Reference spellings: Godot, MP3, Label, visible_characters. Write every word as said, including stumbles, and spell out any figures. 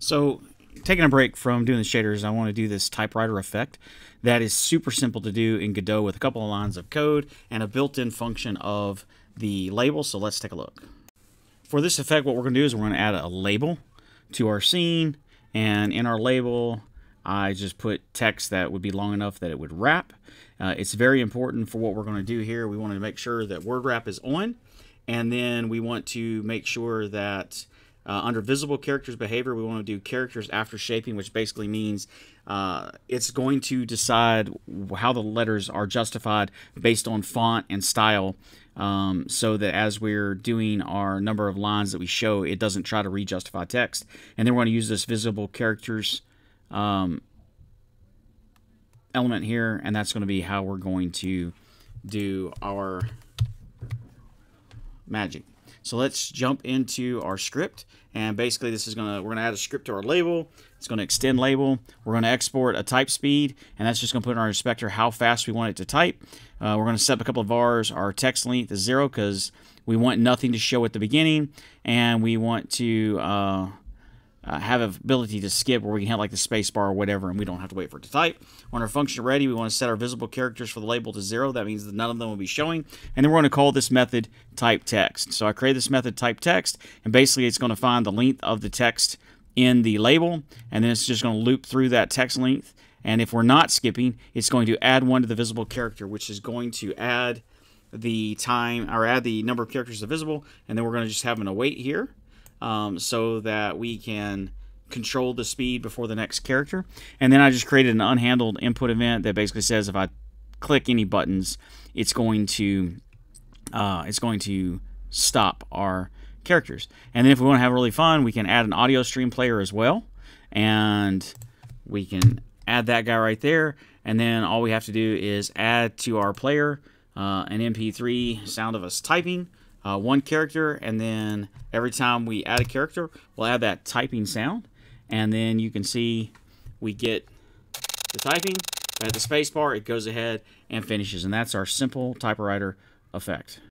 So taking a break from doing the shaders, I want to do this typewriter effect. That is super simple to do in Godot with a couple of lines of code and a built-in function of the label. So let's take a look. For this effect, what we're going to do is we're going to add a label to our scene. And in our label, I just put text that would be long enough that it would wrap. Uh, it's very important for what we're going to do here. We want to make sure that word wrap is on. And then we want to make sure that uh, under visible characters behavior, we want to do characters after shaping, which basically means uh, it's going to decide how the letters are justified based on font and style. Um, so that as we're doing our number of lines that we show, it doesn't try to re-justify text. And then we're going to use this visible characters um, element here, and that's going to be how we're going to do our magic. So let's jump into our script, and basically this is going to, we're going to add a script to our label. It's going to extend label. We're going to export a type speed, and that's just going to put in our inspector how fast we want it to type. Uh, we're going to set up a couple of bars. Our text length is zero because we want nothing to show at the beginning, and we want to uh, uh, have the ability to skip where we can have like the space bar or whatever, and we don't have to wait for it to type. On our function ready, we want to set our visible characters for the label to zero. That means that none of them will be showing, and then we're going to call this method type text. So I create this method type text, and basically it's going to find the length of the text in the label, and then it's just going to loop through that text length. And if we're not skipping, it's going to add one to the visible character, which is going to add the time or add the number of characters to visible. And then we're going to just have an await here um, so that we can control the speed before the next character. And then I just created an unhandled input event that basically says if I click any buttons, it's going to uh, it's going to stop our characters. And then if we want to have really fun, we can add an audio stream player as well, and we can add that guy right there. And then all we have to do is add to our player uh, an M P three sound of us typing, uh, one character, and then every time we add a character, we'll add that typing sound. And then you can see we get the typing, at the space bar, it goes ahead and finishes. And that's our simple typewriter effect.